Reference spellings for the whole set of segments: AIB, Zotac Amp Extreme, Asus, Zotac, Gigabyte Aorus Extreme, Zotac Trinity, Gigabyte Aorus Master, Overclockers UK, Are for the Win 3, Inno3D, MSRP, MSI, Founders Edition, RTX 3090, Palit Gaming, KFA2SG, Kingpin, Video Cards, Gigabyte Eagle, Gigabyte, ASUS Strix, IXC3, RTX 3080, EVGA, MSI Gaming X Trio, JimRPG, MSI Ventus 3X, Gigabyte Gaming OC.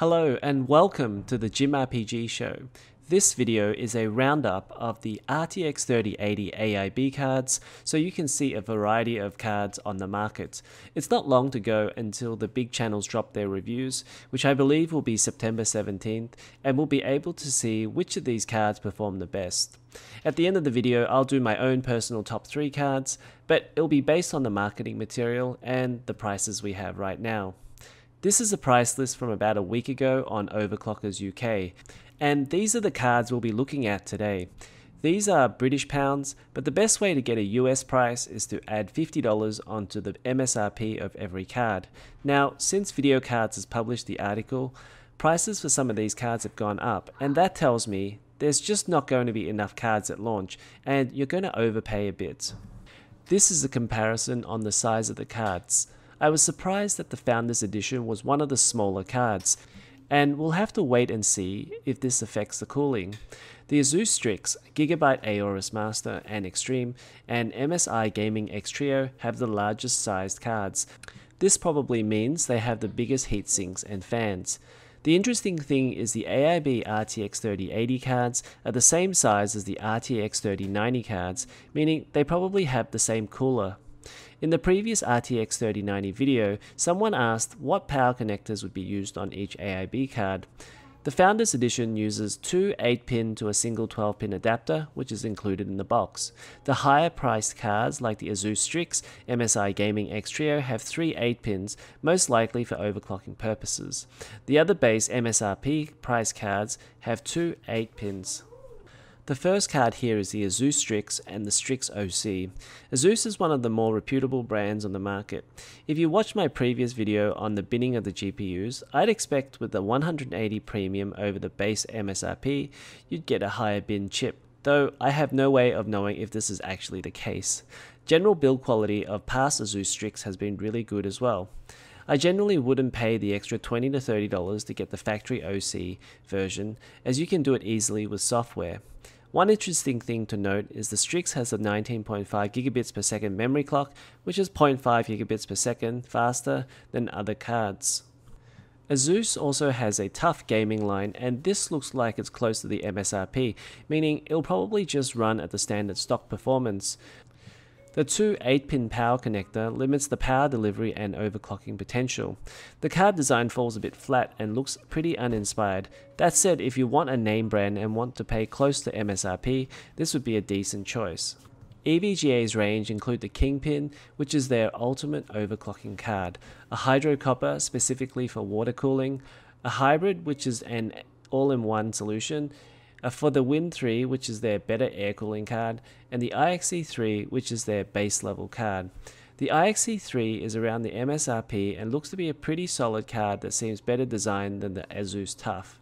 Hello and welcome to the JimRPG show. This video is a roundup of the RTX 3080 AIB cards, so you can see a variety of cards on the market. It's not long to go until the big channels drop their reviews, which I believe will be September 17th, and we'll be able to see which of these cards perform the best. At the end of the video, I'll do my own personal top 3 cards, but it'll be based on the marketing material and the prices we have right now. This is a price list from about a week ago on Overclockers UK, and these are the cards we'll be looking at today. These are British pounds, but the best way to get a US price is to add $50 onto the MSRP of every card. Now, since Video Cards has published the article, prices for some of these cards have gone up, and that tells me there's just not going to be enough cards at launch, and you're going to overpay a bit. This is a comparison on the size of the cards. I was surprised that the Founders Edition was one of the smaller cards, and we'll have to wait and see if this affects the cooling. The ASUS Strix, Gigabyte Aorus Master and Extreme, and MSI Gaming X Trio have the largest sized cards. This probably means they have the biggest heatsinks and fans. The interesting thing is the AIB RTX 3080 cards are the same size as the RTX 3090 cards, meaning they probably have the same cooler. In the previous RTX 3090 video, someone asked what power connectors would be used on each AIB card. The Founders Edition uses two 8-pin to a single 12-pin adapter, which is included in the box. The higher priced cards like the ASUS Strix, MSI Gaming X Trio have three 8-pins, most likely for overclocking purposes. The other base MSRP price cards have two 8-pins. The first card here is the ASUS Strix and the Strix OC. ASUS is one of the more reputable brands on the market. If you watched my previous video on the binning of the GPUs, I'd expect with the 180 premium over the base MSRP, you'd get a higher bin chip, though I have no way of knowing if this is actually the case. General build quality of past ASUS Strix has been really good as well. I generally wouldn't pay the extra $20 to $30 to get the factory OC version, as you can do it easily with software. One interesting thing to note is the Strix has a 19.5 gigabits per second memory clock, which is 0.5 gigabits per second faster than other cards. ASUS also has a TUF gaming line, and this looks like it's close to the MSRP, meaning it'll probably just run at the standard stock performance. The two 8-pin power connector limits the power delivery and overclocking potential. The card design falls a bit flat and looks pretty uninspired. That said, if you want a name brand and want to pay close to MSRP, this would be a decent choice. EVGA's range include the Kingpin, which is their ultimate overclocking card, a hydro copper specifically for water cooling, a hybrid which is an all-in-one solution, Are for the Win 3, which is their better air cooling card, and the IXC3, which is their base level card. The IXC3 is around the MSRP and looks to be a pretty solid card that seems better designed than the ASUS TUF.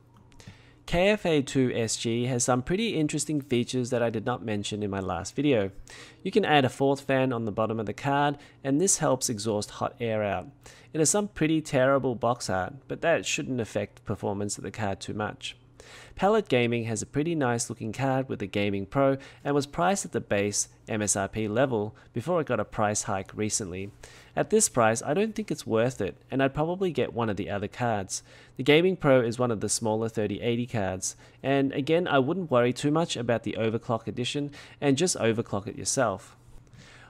KFA2SG has some pretty interesting features that I did not mention in my last video. You can add a fourth fan on the bottom of the card, and this helps exhaust hot air out. It has some pretty terrible box art, but that shouldn't affect performance of the card too much. Palit Gaming has a pretty nice looking card with the Gaming Pro and was priced at the base MSRP level before it got a price hike recently. At this price, I don't think it's worth it, and I'd probably get one of the other cards. The Gaming Pro is one of the smaller 3080 cards, and again, I wouldn't worry too much about the overclock edition and just overclock it yourself.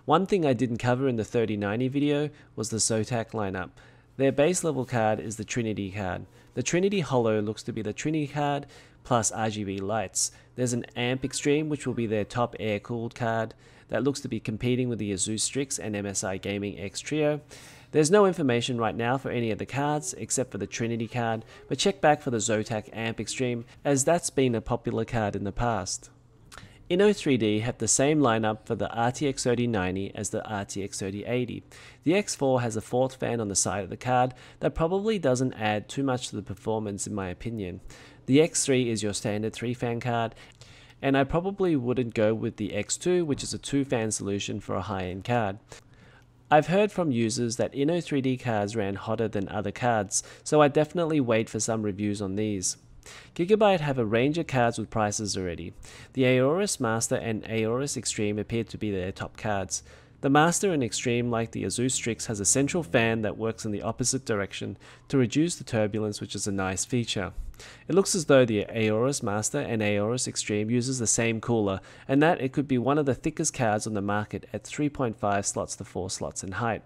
One thing I didn't cover in the 3090 video was the Zotac lineup. Their base level card is the Trinity card. The Trinity Holo looks to be the Trinity card plus RGB lights. There's an Amp Extreme, which will be their top air cooled card that looks to be competing with the ASUS Strix and MSI Gaming X Trio. There's no information right now for any of the cards except for the Trinity card, but check back for the Zotac Amp Extreme as that's been a popular card in the past. Inno3D have the same lineup for the RTX 3090 as the RTX 3080. The X4 has a fourth fan on the side of the card that probably doesn't add too much to the performance in my opinion. The X3 is your standard 3-fan card, and I probably wouldn't go with the X2, which is a 2-fan solution for a high-end card. I've heard from users that Inno3D cards ran hotter than other cards, so I definitely wait for some reviews on these. Gigabyte have a range of cards with prices already. The Aorus Master and Aorus Extreme appear to be their top cards. The Master in Extreme, like the ASUS Strix, has a central fan that works in the opposite direction to reduce the turbulence, which is a nice feature. It looks as though the Aorus Master and Aorus Extreme uses the same cooler, and that it could be one of the thickest cards on the market at 3.5 slots to 4 slots in height.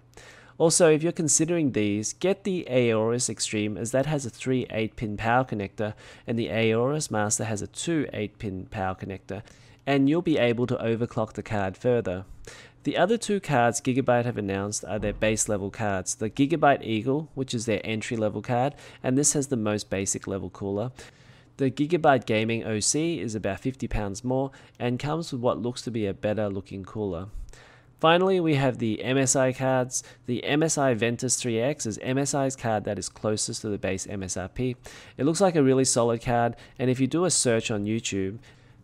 Also, if you're considering these, get the Aorus Extreme, as that has a 3 8-pin power connector and the Aorus Master has a 2 8-pin power connector, and you'll be able to overclock the card further. The other two cards Gigabyte have announced are their base level cards, the Gigabyte Eagle, which is their entry level card, and this has the most basic level cooler. The Gigabyte Gaming OC is about £50 more and comes with what looks to be a better looking cooler. Finally, we have the MSI cards. The MSI Ventus 3X is MSI's card that is closest to the base MSRP. It looks like a really solid card, and if you do a search on YouTube,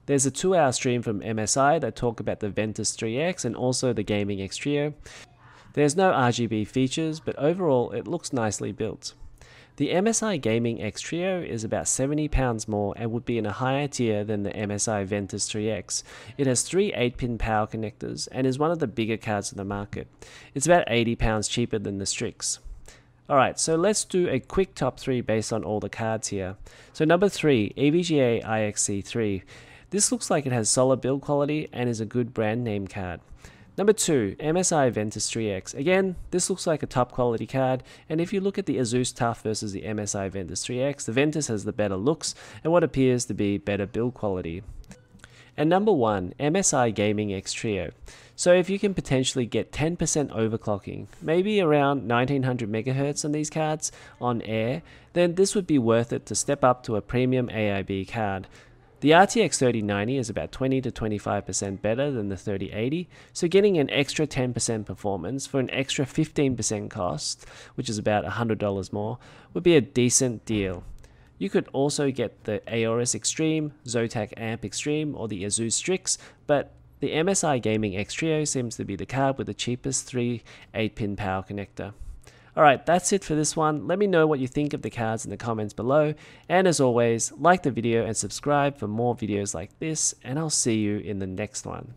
there's a 2-hour stream from MSI that talk about the Ventus 3X and also the Gaming X Trio. There's no RGB features, but overall it looks nicely built. The MSI Gaming X Trio is about £70 more and would be in a higher tier than the MSI Ventus 3X. It has 3 8-pin power connectors and is one of the bigger cards in the market. It's about £80 cheaper than the Strix. Alright, so let's do a quick top 3 based on all the cards here. So number 3, EVGA IXC3. This looks like it has solid build quality and is a good brand name card. Number 2, MSI Ventus 3X. Again, this looks like a top quality card, and if you look at the ASUS TUF versus the MSI Ventus 3X, the Ventus has the better looks and what appears to be better build quality. And number 1, MSI Gaming X Trio. So if you can potentially get 10% overclocking, maybe around 1900 MHz on these cards on air, then this would be worth it to step up to a premium AIB card. The RTX 3090 is about 20 to 25% better than the 3080, so getting an extra 10% performance for an extra 15% cost, which is about $100 more, would be a decent deal. You could also get the Aorus Extreme, Zotac Amp Extreme, or the ASUS Strix, but the MSI Gaming X Trio seems to be the card with the cheapest 3 8-pin power connector. Alright, that's it for this one. Let me know what you think of the cards in the comments below. And as always, like the video and subscribe for more videos like this, and I'll see you in the next one.